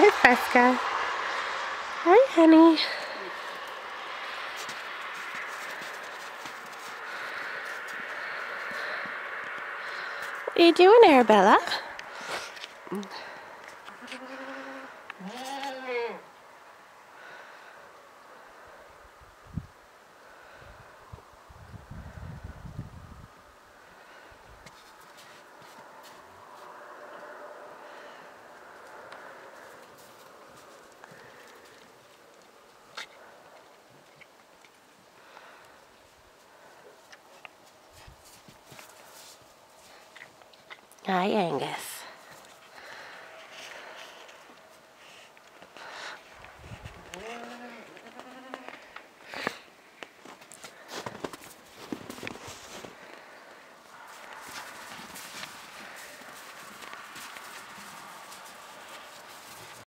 Hi, Fresca. Hi, honey. What are you doing, Arabella? Hi, Angus.